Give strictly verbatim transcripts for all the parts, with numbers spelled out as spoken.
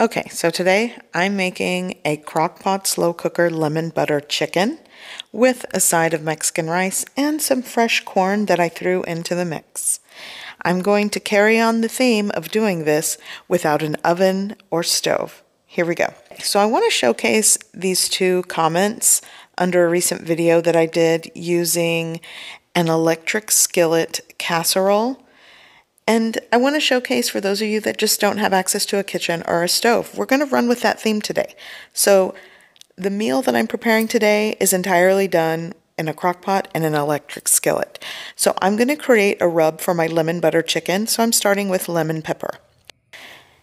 Okay, so today I'm making a Crock-Pot slow cooker lemon butter chicken with a side of Mexican rice and some fresh corn that I threw into the mix. I'm going to carry on the theme of doing this without an oven or stove. Here we go. So I want to showcase these two comments under a recent video that I did using an electric skillet casserole. And I want to showcase for those of you that just don't have access to a kitchen or a stove. We're going to run with that theme today. So the meal that I'm preparing today is entirely done in a crock pot and an electric skillet. So I'm going to create a rub for my lemon butter chicken. So I'm starting with lemon pepper.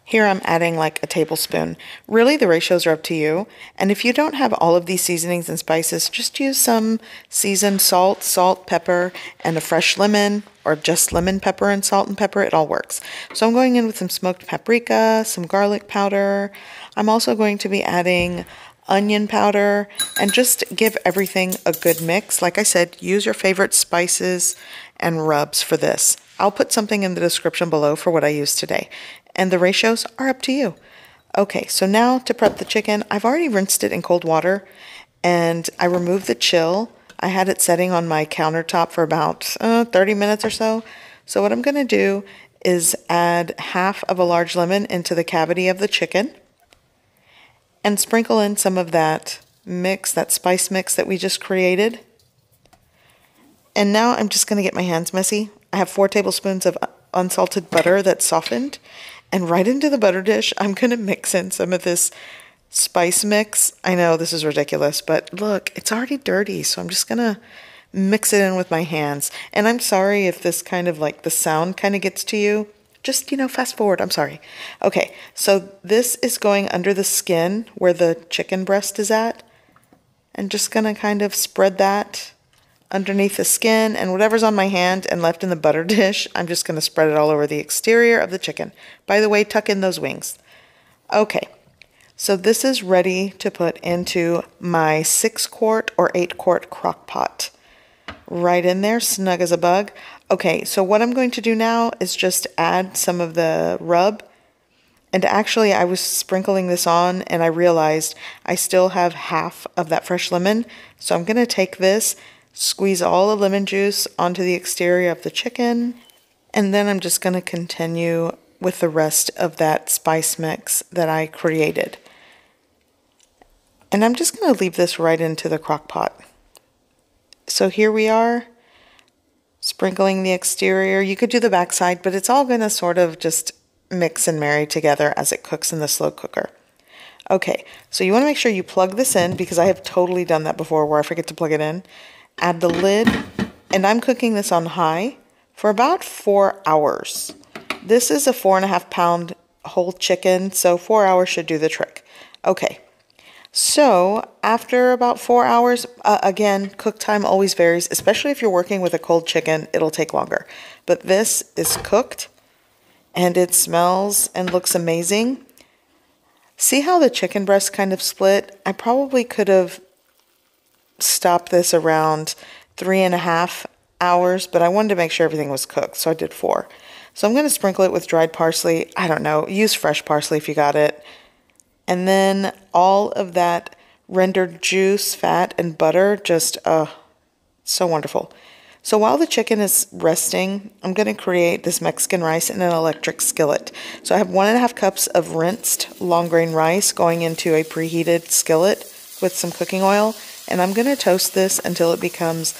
Here I'm adding like a tablespoon. Really, the ratios are up to you. And if you don't have all of these seasonings and spices, just use some seasoned salt, salt, pepper, and a fresh lemon, or just lemon, pepper, and salt and pepper. It all works. So I'm going in with some smoked paprika, some garlic powder. I'm also going to be adding onion powder and just give everything a good mix. Like I said, use your favorite spices and rubs for this. I'll put something in the description below for what I use today. And the ratios are up to you. Okay, so now to prep the chicken, I've already rinsed it in cold water and I removed the chill. I had it setting on my countertop for about uh, thirty minutes or so. So what I'm gonna do is add half of a large lemon into the cavity of the chicken and sprinkle in some of that mix, that spice mix that we just created. And now I'm just gonna get my hands messy. I have four tablespoons of unsalted butter that's softened, and right into the butter dish I'm gonna mix in some of this spice mix. I know this is ridiculous, but look, it's already dirty, so I'm just gonna mix it in with my hands. And I'm sorry if this kind of like the sound kind of gets to you. Just, you know, fast forward, I'm sorry. Okay, so this is going under the skin where the chicken breast is at, and just gonna kind of spread that underneath the skin, and whatever's on my hand and left in the butter dish, I'm just going to spread it all over the exterior of the chicken. By the way, tuck in those wings. Okay, so this is ready to put into my six quart or eight quart crock pot. Right in there, snug as a bug. Okay, so what I'm going to do now is just add some of the rub. And actually, I was sprinkling this on and I realized I still have half of that fresh lemon. So I'm going to take this, squeeze all the lemon juice onto the exterior of the chicken, and then I'm just going to continue with the rest of that spice mix that I created. And I'm just going to leave this right into the crock pot. So here we are, sprinkling the exterior. You could do the backside, but it's all going to sort of just mix and marry together as it cooks in the slow cooker. Okay, so you want to make sure you plug this in, because I have totally done that before where I forget to plug it in. Add the lid, and I'm cooking this on high for about four hours. This is a four and a half pound whole chicken, so four hours should do the trick. Okay, so after about four hours, uh, again, cook time always varies, especially if you're working with a cold chicken, it'll take longer. But this is cooked, and it smells and looks amazing. See how the chicken breast kind of split? I probably could have stop this around three and a half hours, but I wanted to make sure everything was cooked, so I did four. So I'm going to sprinkle it with dried parsley. I don't know, use fresh parsley if you got it. And then all of that rendered juice, fat, and butter, just uh, so wonderful. So while the chicken is resting, I'm going to create this Mexican rice in an electric skillet. So I have one and a half cups of rinsed long grain rice going into a preheated skillet with some cooking oil, and I'm going to toast this until it becomes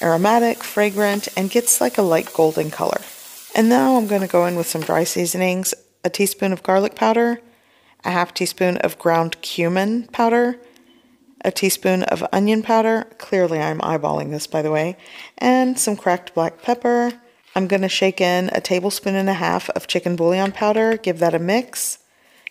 aromatic, fragrant, and gets like a light golden color. And now I'm going to go in with some dry seasonings, a teaspoon of garlic powder, a half teaspoon of ground cumin powder, a teaspoon of onion powder, clearly I'm eyeballing this by the way, and some cracked black pepper. I'm going to shake in a tablespoon and a half of chicken bouillon powder, give that a mix.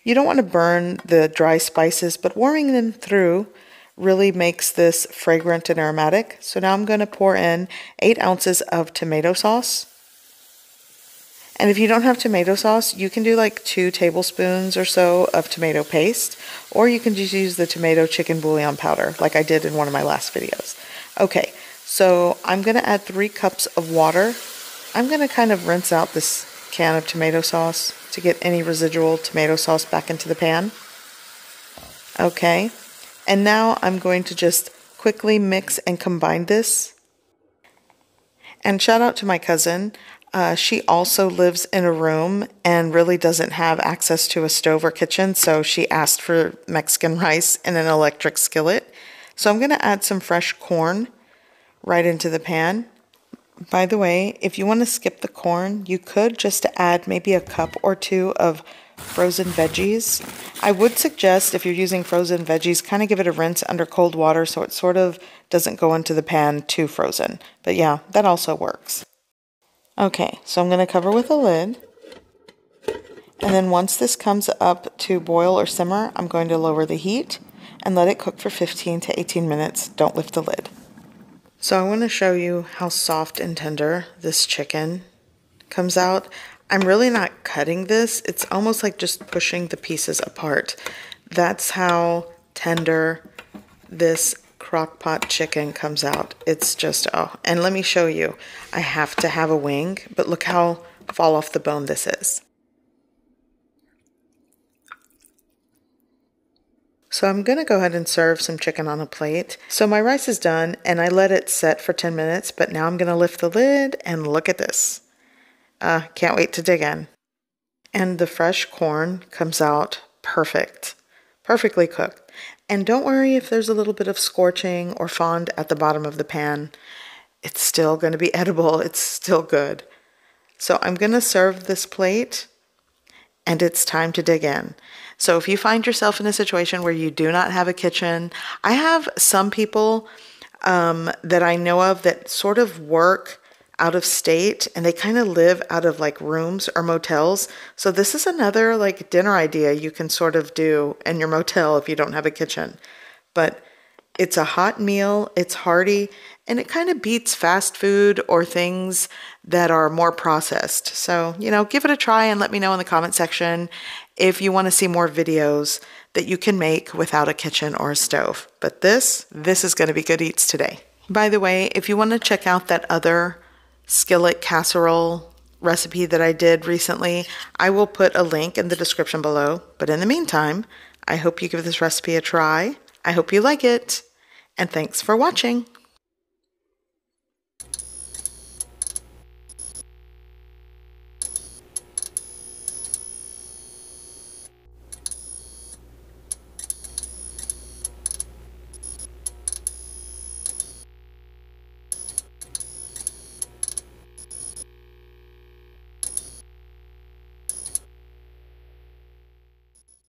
You don't want to burn the dry spices, but warming them through really makes this fragrant and aromatic. So now I'm going to pour in eight ounces of tomato sauce. And if you don't have tomato sauce, you can do like two tablespoons or so of tomato paste, or you can just use the tomato chicken bouillon powder like I did in one of my last videos. Okay, so I'm going to add three cups of water. I'm going to kind of rinse out this can of tomato sauce to get any residual tomato sauce back into the pan. Okay, and now I'm going to just quickly mix and combine this. And shout out to my cousin. Uh, she also lives in a room and really doesn't have access to a stove or kitchen, so she asked for Mexican rice in an electric skillet. So I'm going to add some fresh corn right into the pan. By the way, if you want to skip the corn, you could just add maybe a cup or two of frozen veggies. I would suggest if you're using frozen veggies, kind of give it a rinse under cold water so it sort of doesn't go into the pan too frozen. But yeah, that also works. Okay, so I'm going to cover with a lid. And then once this comes up to boil or simmer, I'm going to lower the heat and let it cook for fifteen to eighteen minutes. Don't lift the lid. So I want to show you how soft and tender this chicken comes out. I'm really not cutting this. It's almost like just pushing the pieces apart. That's how tender this crockpot chicken comes out. It's just, oh, and let me show you. I have to have a wing, but look how fall off the bone this is. So I'm going to go ahead and serve some chicken on a plate. So my rice is done and I let it set for ten minutes, but now I'm going to lift the lid and look at this. Uh, can't wait to dig in. And the fresh corn comes out perfect, perfectly cooked. And don't worry if there's a little bit of scorching or fond at the bottom of the pan. It's still going to be edible. It's still good. So I'm going to serve this plate and it's time to dig in. So if you find yourself in a situation where you do not have a kitchen, I have some people um, that I know of that sort of work out of state and they kind of live out of like rooms or motels. So this is another like dinner idea you can sort of do in your motel if you don't have a kitchen. But it's a hot meal, it's hearty, and it kind of beats fast food or things that are more processed. So, you know, give it a try and let me know in the comment section if you want to see more videos that you can make without a kitchen or a stove. But this, this is going to be good eats today. By the way, if you want to check out that other skillet casserole recipe that I did recently, I will put a link in the description below. But in the meantime, I hope you give this recipe a try. I hope you like it, and thanks for watching.